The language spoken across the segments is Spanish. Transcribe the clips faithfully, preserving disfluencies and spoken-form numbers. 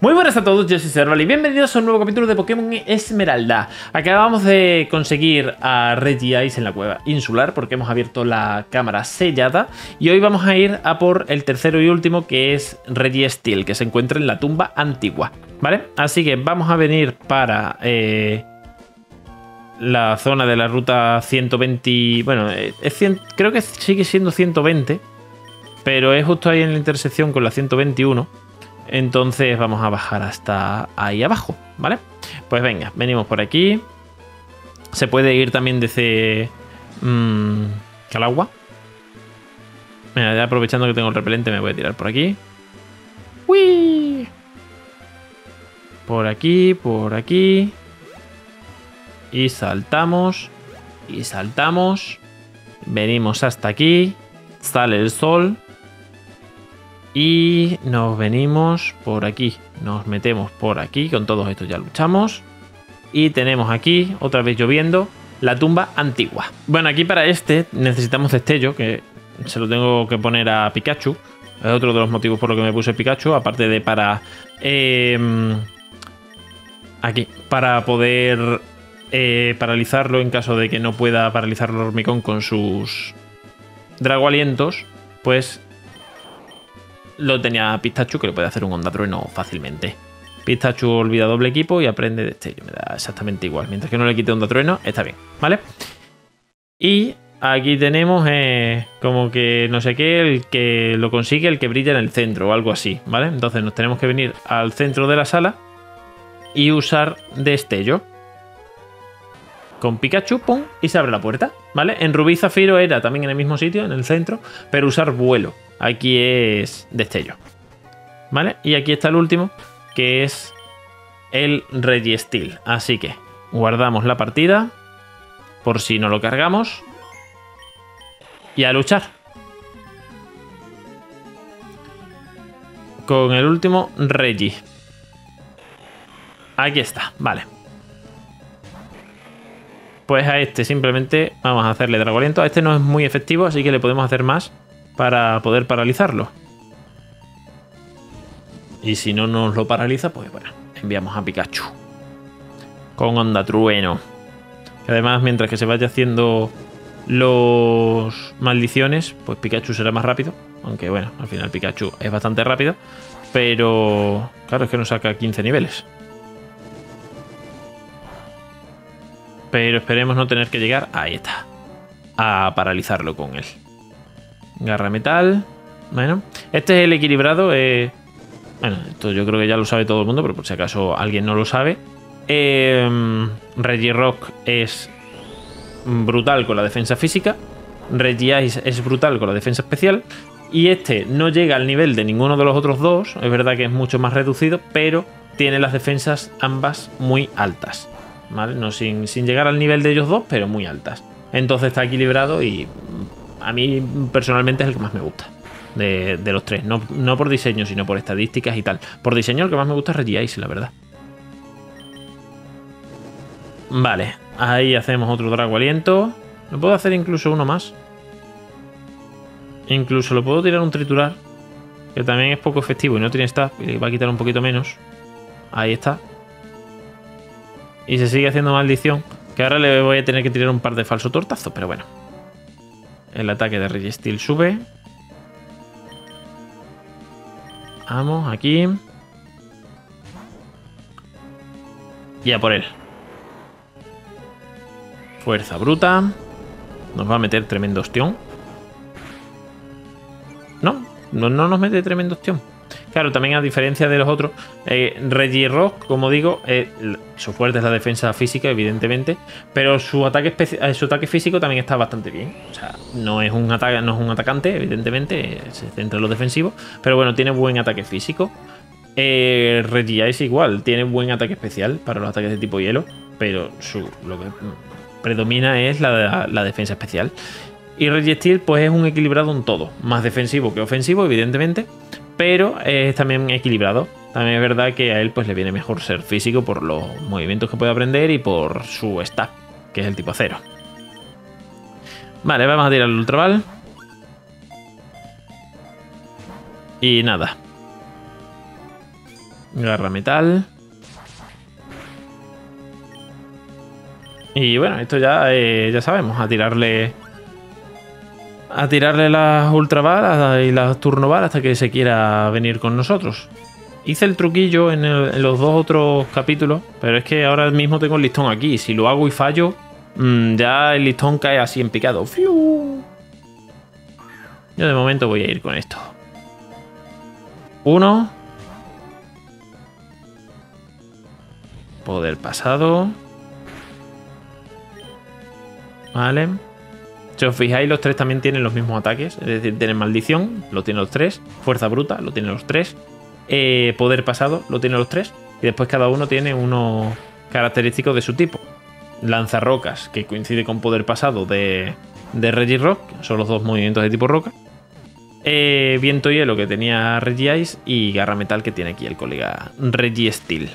Muy buenas a todos, yo soy Serval y bienvenidos a un nuevo capítulo de Pokémon Esmeralda. Acabamos de conseguir a Regice en la cueva insular porque hemos abierto la cámara sellada. Y hoy vamos a ir a por el tercero y último, que es Registeel, que se encuentra en la Tumba Antigua, ¿vale? Así que vamos a venir para eh, la zona de la ruta ciento veinte... Bueno, es cien, creo que sigue siendo ciento veinte, pero es justo ahí en la intersección con la ciento veintiuno. Entonces vamos a bajar hasta ahí abajo, ¿vale? Pues venga, venimos por aquí. Se puede ir también desde mmm, Calagua. Mira, ya aprovechando que tengo el repelente me voy a tirar por aquí. ¡Uy! Por aquí, por aquí. Y saltamos. Y saltamos. Venimos hasta aquí. Sale el sol. Y nos venimos por aquí, nos metemos por aquí, con todos estos ya luchamos. Y tenemos aquí, otra vez lloviendo, la tumba antigua. Bueno, aquí para este necesitamos destello, que se lo tengo que poner a Pikachu. Es otro de los motivos por los que me puse Pikachu, aparte de para... Eh, aquí, para poder eh, paralizarlo en caso de que no pueda paralizarlo el hormigón con sus dragoalientos, pues... Lo tenía Pikachu, que le puede hacer un onda trueno fácilmente. Pikachu olvida doble equipo y aprende destello. Me da exactamente igual. Mientras que no le quite onda trueno, está bien, ¿vale? Y aquí tenemos eh, como que no sé qué, el que lo consigue, el que brilla en el centro o algo así, ¿vale? Entonces nos tenemos que venir al centro de la sala y usar destello. Con Pikachu, pum, y se abre la puerta, ¿vale? En Rubí y Zafiro era también en el mismo sitio, en el centro, pero usar vuelo. Aquí es destello, ¿vale? Y aquí está el último, que es el Registeel. Así que guardamos la partida, por si no lo cargamos, y a luchar. Con el último Regi. Aquí está, vale. Pues a este simplemente vamos a hacerle dragoliento. A este no es muy efectivo, así que le podemos hacer más para poder paralizarlo. Y si no nos lo paraliza, pues bueno, enviamos a Pikachu. Con onda trueno. Además, mientras que se vaya haciendo los maldiciones, pues Pikachu será más rápido. Aunque bueno, al final Pikachu es bastante rápido. Pero claro, es que nos saca quince niveles. Pero esperemos no tener que llegar, ahí está, a paralizarlo con él. Garra metal. Bueno, este es el equilibrado. Eh, bueno, esto yo creo que ya lo sabe todo el mundo, pero por si acaso alguien no lo sabe. Eh, Regirock es brutal con la defensa física. Regice es brutal con la defensa especial. Y este no llega al nivel de ninguno de los otros dos. Es verdad que es mucho más reducido, pero tiene las defensas ambas muy altas. ¿Vale? No, sin, sin llegar al nivel de ellos dos, pero muy altas. Entonces está equilibrado y a mí personalmente es el que más me gusta de, de los tres, no, no por diseño, sino por estadísticas y tal. Por diseño el que más me gusta es Regice, la verdad. Vale, ahí hacemos otro drago aliento. Lo puedo hacer incluso uno más. Incluso lo puedo tirar un triturar, que también es poco efectivo y no tiene staff, y le va a quitar un poquito menos. Ahí está. Y se sigue haciendo maldición. Que ahora le voy a tener que tirar un par de falso tortazos, pero bueno. El ataque de Registeel sube. Vamos, aquí. Y a por él. Fuerza bruta. Nos va a meter tremendo ostión. No, no, no nos mete tremendo ostión. Claro, también a diferencia de los otros, eh, Regirock, como digo, eh, su fuerte es la defensa física, evidentemente, pero su ataque, su ataque físico también está bastante bien. O sea, no es un ataque, no es un atacante, evidentemente, se centra en los defensivos, pero bueno, tiene buen ataque físico. Eh, Regice es igual, tiene buen ataque especial para los ataques de tipo hielo, pero su, lo que predomina es la, la defensa especial. Y Registeel pues es un equilibrado en todo, más defensivo que ofensivo, evidentemente, pero es también equilibrado. También es verdad que a él pues le viene mejor ser físico por los movimientos que puede aprender y por su staff, que es el tipo acero. Vale, vamos a tirar el ultrabal. Y nada. Garra metal. Y bueno, esto ya, eh, ya sabemos, a tirarle a tirarle las ultra balas y las turno balas hasta que se quiera venir con nosotros. Hice el truquillo en, el, en los dos otros capítulos, pero es que ahora mismo tengo el listón aquí. Si lo hago y fallo, mmm, ya el listón cae así en picado. ¡Fiu! Yo de momento voy a ir con esto. Uno. Poder pasado. Vale. Si os fijáis, los tres también tienen los mismos ataques. Es decir, tienen maldición, lo tienen los tres. Fuerza bruta, lo tienen los tres. Eh, poder pasado, lo tienen los tres. Y después cada uno tiene unos característicos de su tipo. Lanzarrocas, que coincide con poder pasado de, de Regirock. Son los dos movimientos de tipo roca. Eh, viento hielo, que tenía Regice. Y garra metal, que tiene aquí el colega Registeel.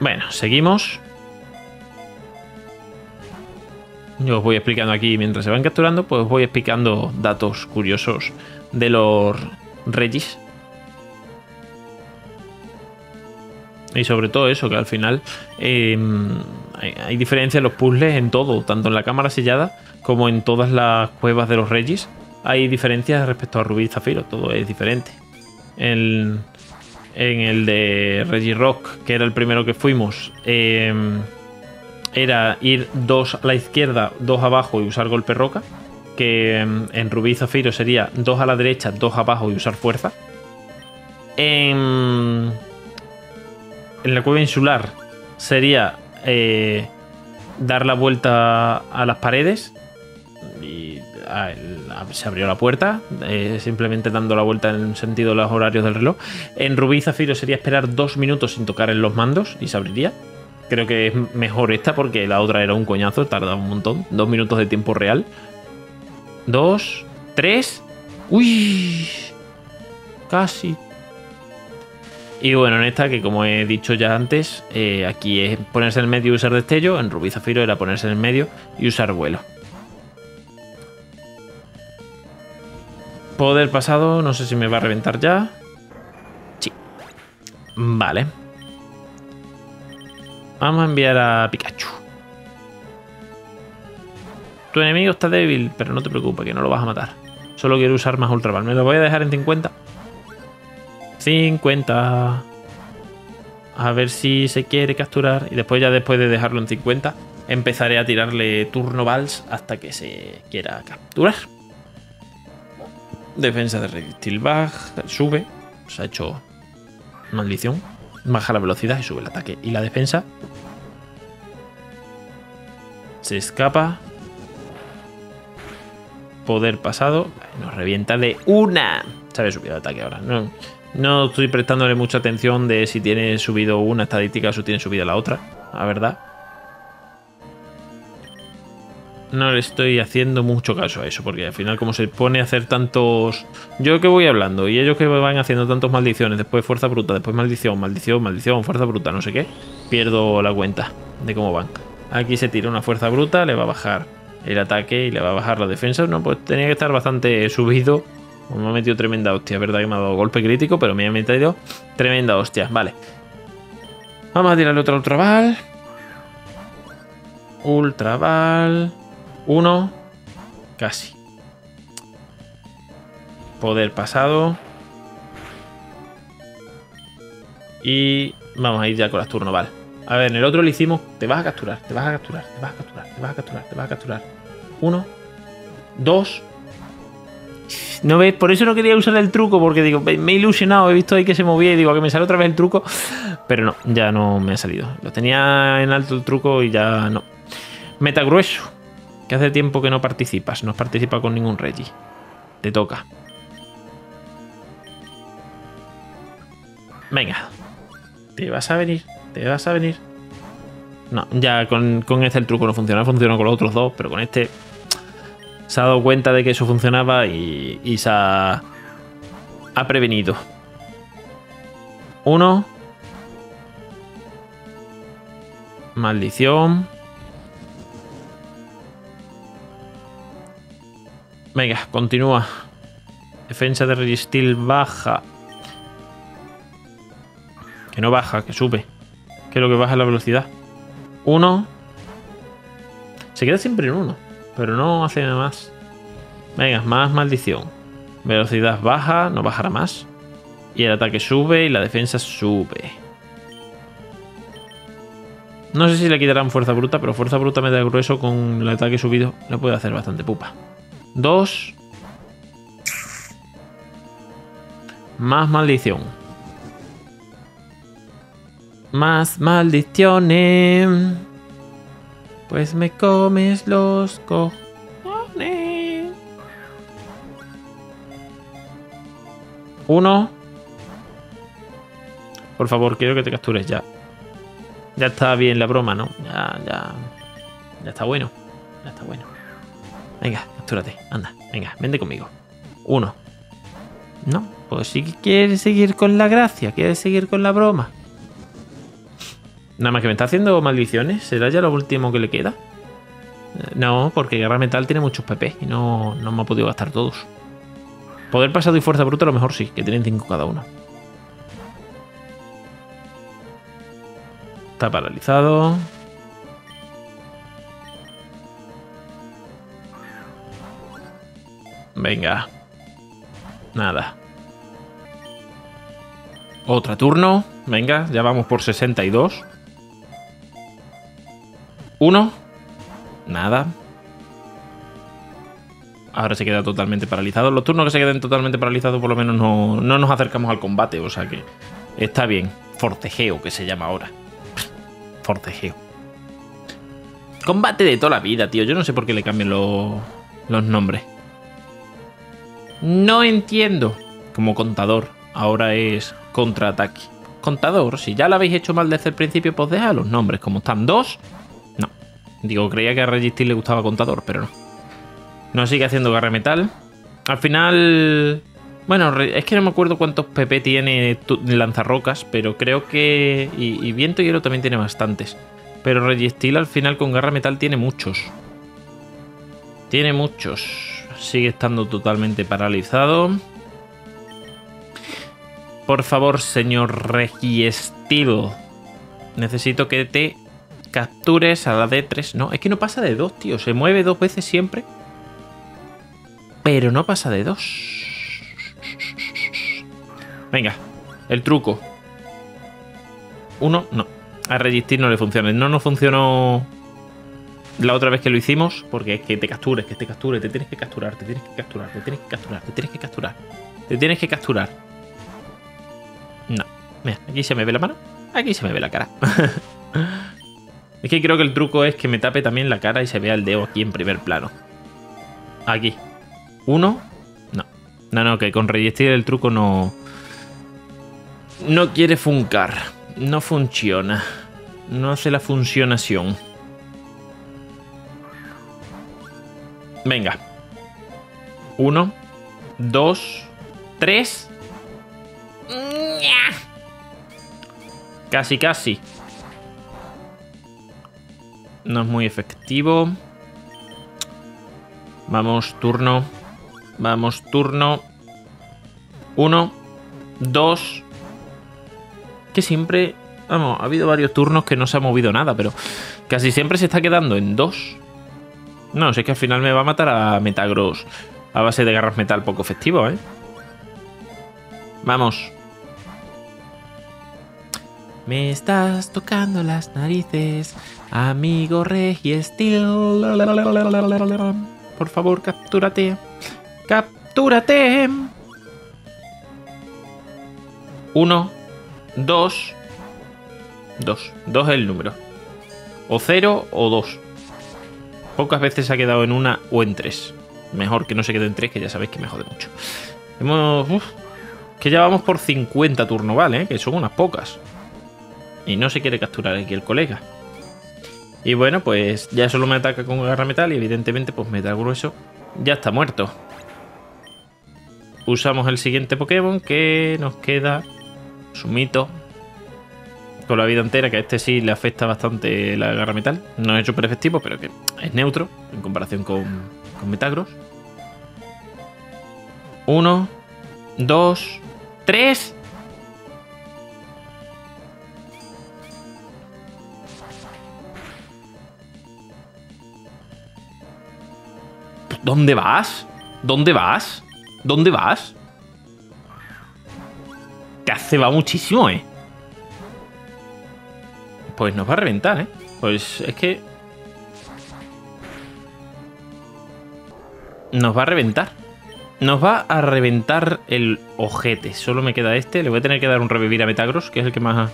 Bueno, seguimos. Yo os voy explicando aquí, mientras se van capturando, pues os voy explicando datos curiosos de los Regis. Y sobre todo eso, que al final eh, hay, hay diferencia en los puzzles en todo, tanto en la cámara sellada como en todas las cuevas de los Regis. Hay diferencias respecto a Rubí y Zafiro, todo es diferente. En, en el de Regirock, que era el primero que fuimos, eh, era ir dos a la izquierda, dos abajo y usar golpe roca, que en Rubí y Zafiro sería dos a la derecha, dos abajo y usar fuerza. En, en la cueva insular sería eh, dar la vuelta a las paredes y a, a, se abrió la puerta, eh, simplemente dando la vuelta en sentido de los horarios del reloj. En Rubí y Zafiro sería esperar dos minutos sin tocar en los mandos y se abriría. Creo que es mejor esta porque la otra era un coñazo, tardaba un montón. Dos minutos de tiempo real. Dos, tres. Uy, casi. Y bueno, en esta, que como he dicho ya antes, eh, aquí es ponerse en el medio y usar destello. En Rubí y Zafiro era ponerse en el medio y usar vuelo. Poder pasado, no sé si me va a reventar ya. Sí. Vale. Vamos a enviar a Pikachu. Tu enemigo está débil, pero no te preocupes, que no lo vas a matar. Solo quiero usar más Ultra Ball. Me lo voy a dejar en cincuenta. cincuenta. A ver si se quiere capturar. Y después, ya después de dejarlo en cincuenta, empezaré a tirarle turno Vals hasta que se quiera capturar. Defensa de Registeel baja. Sube. Se ha hecho maldición. Baja la velocidad y sube el ataque y la defensa. Se escapa. Poder pasado. Nos revienta de una. Se había subido el ataque ahora. No, no estoy prestándole mucha atención de si tiene subido una estadística o si tiene subida la otra. La verdad. No le estoy haciendo mucho caso a eso, porque al final, como se pone a hacer tantos... Yo que voy hablando y ellos que van haciendo tantos maldiciones, después fuerza bruta, después maldición, maldición, maldición, fuerza bruta, no sé qué, pierdo la cuenta de cómo van. Aquí se tira una fuerza bruta, le va a bajar el ataque y le va a bajar la defensa. No, pues tenía que estar bastante subido. Me ha metido tremenda hostia, es verdad que me ha dado golpe crítico, pero me ha metido tremenda hostia. Vale. Vamos a tirarle otro Ultra Ball. Ultra Ball... uno. Casi. Poder pasado. Y vamos a ir ya con las turno, vale. A ver, en el otro le hicimos... Te vas a capturar, te vas a capturar, te vas a capturar, te vas a capturar, te vas a capturar. uno. dos. ¿No veis? Por eso no quería usar el truco, porque digo, me he ilusionado, he visto ahí que se movía y digo, que me sale otra vez el truco. Pero no, ya no me ha salido. Lo tenía en alto el truco y ya no. Metagross. Que hace tiempo que no participas. No participa con ningún Regi. Te toca. Venga. Te vas a venir. Te vas a venir. No, ya con, con este el truco no funciona. Funcionó con los otros dos, pero con este se ha dado cuenta de que eso funcionaba y, y se ha, ha prevenido. Uno. Maldición. Venga, continúa. Defensa de Registeel baja. Que no baja, que sube. Que es lo que baja la velocidad. Uno. Se queda siempre en uno. Pero no hace nada más. Venga, más maldición. Velocidad baja, no bajará más. Y el ataque sube y la defensa sube. No sé si le quitarán fuerza bruta, pero fuerza bruta me da grueso con el ataque subido. Le puede hacer bastante pupa. Dos. Más maldición. Más maldiciones. Pues me comes los cojones. Uno. Por favor, quiero que te captures ya. Ya está bien la broma, ¿no? Ya, ya. Ya está bueno. Ya está bueno. Venga, captúrate. Anda, venga, vente conmigo. Uno. No, pues si quieres seguir con la gracia, quieres seguir con la broma. Nada más que me está haciendo maldiciones. ¿Será ya lo último que le queda? No, porque Guerra Metal tiene muchos P P y no, no me ha podido gastar todos. Poder pasado y fuerza bruta a lo mejor sí, que tienen cinco cada uno. Está paralizado. Venga. Nada. Otro turno. Venga, ya vamos por sesenta y dos. Uno. Nada. Ahora se queda totalmente paralizado. Los turnos que se queden totalmente paralizados por lo menos no, no nos acercamos al combate. O sea que está bien. Fortejeo, que se llama ahora. Fortejeo. Combate de toda la vida, tío. Yo no sé por qué le cambian los, los nombres. No entiendo. Como contador. Ahora es contraataque. Contador, si ya lo habéis hecho mal desde el principio, pues dejad los nombres como están. Dos. No. Digo, creía que a Registeel le gustaba contador, pero no. No sigue haciendo garra metal. Al final... Bueno, es que no me acuerdo cuántos P P tiene lanzarrocas, pero creo que... Y, y viento y hielo también tiene bastantes. Pero Registeel al final con garra metal tiene muchos. Tiene muchos. Sigue estando totalmente paralizado. Por favor, señor Registeel. Necesito que te captures a la D tres. No, es que no pasa de dos, tío. Se mueve dos veces siempre. Pero no pasa de dos. Venga, el truco. Uno, no. A Registeel no le funciona. No nos funcionó la otra vez que lo hicimos. Porque es que te captures, que te captures. Te tienes que capturar, te tienes que capturar, te tienes que capturar, te tienes que capturar. Te tienes que capturar. No. Mira, aquí se me ve la mano. Aquí se me ve la cara. Es que creo que el truco es que me tape también la cara y se vea el dedo aquí en primer plano. Aquí. Uno. No. No, no, que con Registeel el truco no... No quiere funcar. No funciona. No hace la funcionación. Venga. Uno. Dos. Tres. Casi, casi. No es muy efectivo. Vamos, turno. Vamos, turno. Uno. Dos. Que siempre, vamos, ha habido varios turnos que no se ha movido nada, pero casi siempre se está quedando en dos. No, si es que al final me va a matar a Metagross a base de garras metal poco efectivo, ¿eh? Vamos. Me estás tocando las narices, amigo Registeel. Por favor, captúrate. Captúrate. Uno. Dos. Dos. Dos es el número. O cero o dos. Pocas veces se ha quedado en una o en tres. Mejor que no se quede en tres, que ya sabéis que me jode mucho. Hemos... Uf, que ya vamos por cincuenta turnos, ¿vale? ¿Eh? Que son unas pocas. Y no se quiere capturar aquí el colega. Y bueno, pues ya solo me ataca con garra metal y evidentemente pues metal grueso ya está muerto. Usamos el siguiente Pokémon que nos queda... Sumito. Con la vida entera, que a este sí le afecta bastante la garra metal. No es súper efectivo, pero que es neutro en comparación con, con Metagross. Uno, dos, tres. ¿Dónde vas? ¿Dónde vas? ¿Dónde vas? Te hace va muchísimo, ¿eh? Pues nos va a reventar, ¿eh? Pues es que... Nos va a reventar. Nos va a reventar el ojete. Solo me queda este. Le voy a tener que dar un revivir a Metagross, que es el que más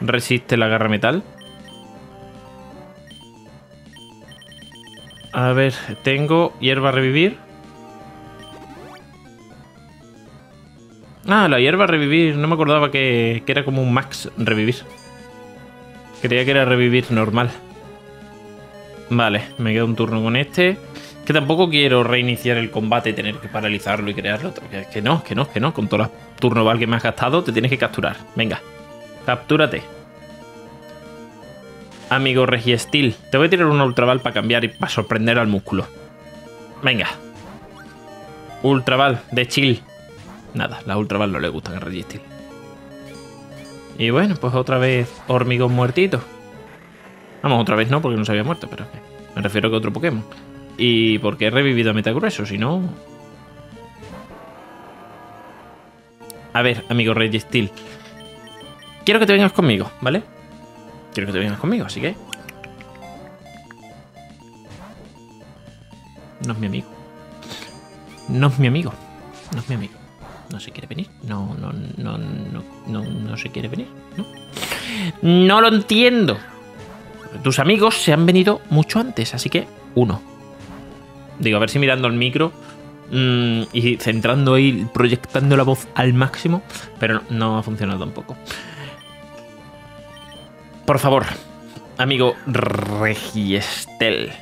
resiste la garra metal. A ver, tengo hierba a revivir. Ah, la hierba a revivir. No me acordaba que, que era como un max revivir. Creía que era revivir normal. Vale, me queda un turno con este. Que tampoco quiero reiniciar el combate, tener que paralizarlo y crearlo. Que, que no, que no, que no. Con todos los turnos val que me has gastado, te tienes que capturar. Venga, captúrate. Amigo Registeel, te voy a tirar un ultraval para cambiar y para sorprender al músculo. Venga. Ultraval de chill. Nada, las ultraval no le gustan a Registeel. Y bueno, pues otra vez hormigón muertito. Vamos, otra vez no, porque no se había muerto, pero es que me refiero a que otro Pokémon. Y porque he revivido a Metagross, si no... A ver, amigo Registeel. Quiero que te vengas conmigo, ¿vale? Quiero que te vengas conmigo, así que... No es mi amigo. No es mi amigo. No es mi amigo. No se quiere venir. No, no, no, no, no, no se quiere venir. No, no lo entiendo. Tus amigos se han venido mucho antes, así que uno. Digo, a ver si mirando el micro mmm, y centrando ahí, proyectando la voz al máximo, pero no, no ha funcionado tampoco. Por favor, amigo Registeel.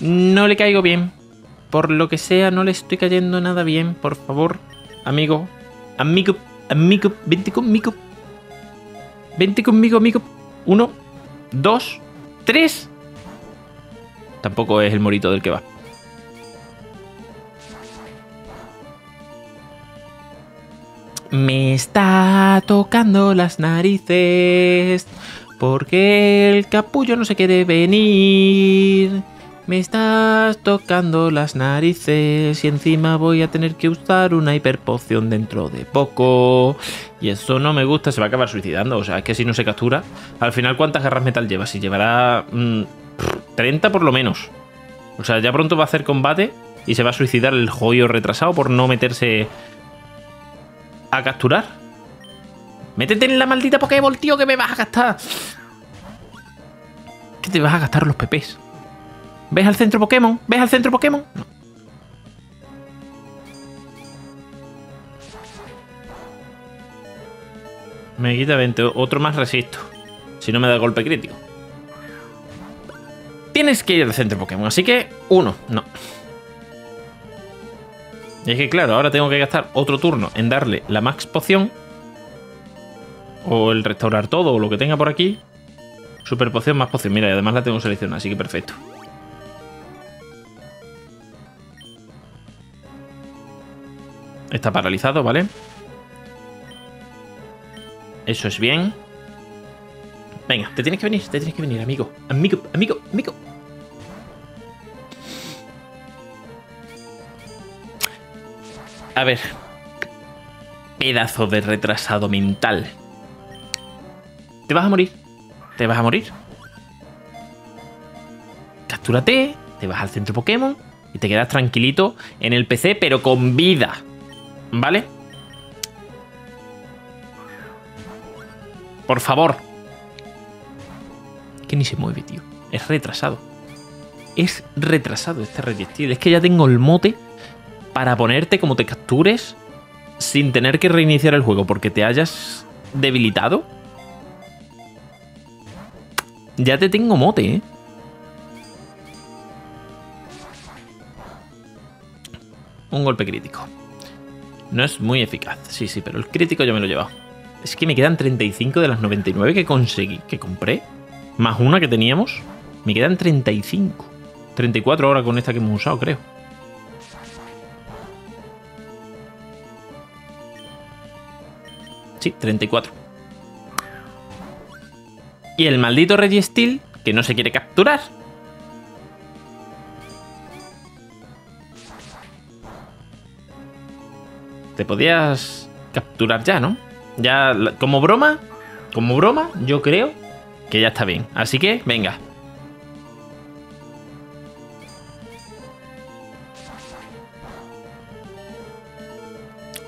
No le caigo bien. Por lo que sea, no le estoy cayendo nada bien. Por favor, amigo. Amigo, amigo, vente conmigo. Vente conmigo, amigo. Uno, dos, tres. Tampoco es el morito del que va. Me está tocando las narices porque el capullo no se quiere venir. Me estás tocando las narices y encima voy a tener que usar una hiperpoción dentro de poco. Y eso no me gusta, se va a acabar suicidando. O sea, es que si no se captura... Al final, ¿cuántas garras metal lleva? Si llevará... Mmm, treinta por lo menos. O sea, ya pronto va a hacer combate y se va a suicidar el joyo retrasado por no meterse... a capturar. Métete en la maldita Pokéball, tío, que me vas a gastar. ¿Qué te vas a gastar los pepes? ¿Ves al centro Pokémon? ¿Ves al centro Pokémon? No. Me quita veinte. Otro más resisto. Si no me da golpe crítico. Tienes que ir al centro Pokémon. Así que uno. No. Y es que claro, ahora tengo que gastar otro turno en darle la max poción. O el restaurar todo, o lo que tenga por aquí. Super poción, más poción. Mira, y además la tengo seleccionada, así que perfecto. Está paralizado, ¿vale? Eso es bien. Venga, te tienes que venir, te tienes que venir, amigo. Amigo, amigo, amigo. A ver, pedazo de retrasado mental. Te vas a morir, te vas a morir. Captúrate, te vas al centro Pokémon y te quedas tranquilito en el P C, pero con vida, ¿vale? Por favor. Que ni se mueve, tío. Es retrasado. Es retrasado este Registeel. Es que ya tengo el mote... para ponerte como te captures sin tener que reiniciar el juego porque te hayas debilitado. Ya te tengo mote, ¿eh? Un golpe crítico. No es muy eficaz. Sí, sí, pero el crítico yo me lo he llevado. Es que me quedan treinta y cinco de las noventa y nueve que conseguí, que compré. Más una que teníamos. Me quedan treinta y cinco. treinta y cuatro ahora con esta que hemos usado, creo. Sí, treinta y cuatro. Y el maldito Registeel, que no se quiere capturar. Te podías capturar ya, ¿no? Ya, como broma, como broma, yo creo que ya está bien. Así que, venga.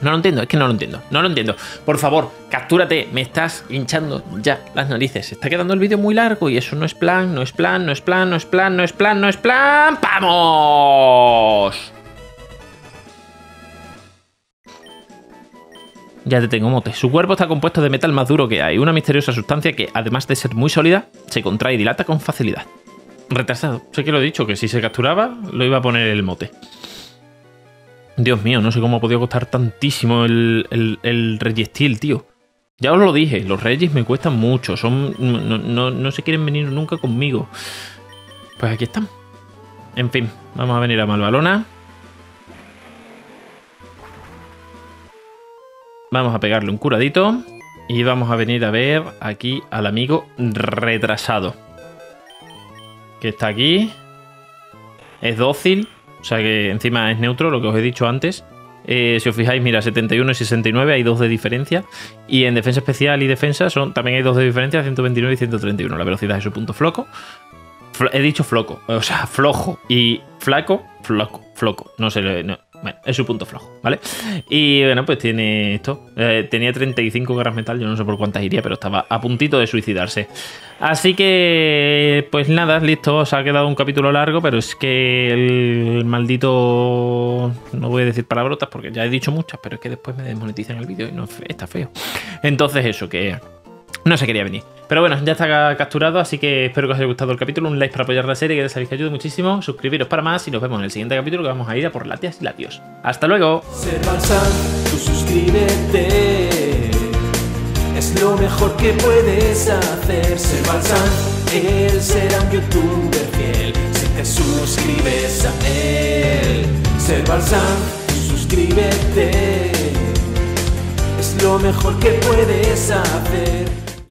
No lo entiendo, es que no lo entiendo, no lo entiendo. Por favor, captúrate, me estás hinchando ya las narices. Se está quedando el vídeo muy largo y eso no es plan, no es plan, no es plan, no es plan, no es plan, no es plan. ¡Vamos! Ya te tengo, mote. Su cuerpo está compuesto de metal más duro que hay, una misteriosa sustancia que, además de ser muy sólida, se contrae y dilata con facilidad. Retrasado. Sé que lo he dicho, que si se capturaba, lo iba a poner el mote. Dios mío, no sé cómo ha podido costar tantísimo el, el, el Registeel, tío. Ya os lo dije, los Regis me cuestan mucho. Son, no, no, no se quieren venir nunca conmigo. Pues aquí están. En fin, vamos a venir a Malvalona. Vamos a pegarle un curadito. Y vamos a venir a ver aquí al amigo retrasado. Que está aquí. Es dócil. O sea que encima es neutro, lo que os he dicho antes. Eh, si os fijáis, mira, setenta y uno y sesenta y nueve, hay dos de diferencia. Y en defensa especial y defensa son, también hay dos de diferencia, ciento veintinueve y ciento treinta y uno. La velocidad es su punto floco. Flo, he dicho floco, o sea, flojo. Y flaco, floco, floco. No se le... No, bueno, es su punto flojo, ¿vale? Y bueno, pues tiene esto. Eh, tenía treinta y cinco garras metal, yo no sé por cuántas iría, pero estaba a puntito de suicidarse. Así que, pues nada, listo, os ha quedado un capítulo largo, pero es que el maldito... No voy a decir palabrotas porque ya he dicho muchas, pero es que después me desmonetizan el vídeo y no, está feo. Entonces eso, que... No se quería venir. Pero bueno, ya está capturado, así que espero que os haya gustado el capítulo. Un like para apoyar la serie, que ya sabéis que ayuda muchísimo. Suscribiros para más y nos vemos en el siguiente capítulo, que vamos a ir a por Latias y Latios. ¡Hasta luego! Servalsanz, tú suscríbete. Es lo mejor que puedes hacer. Servalsanz, él será un youtuber fiel si te suscribes a él. Servalsanz, tú suscríbete. Es lo mejor que puedes hacer.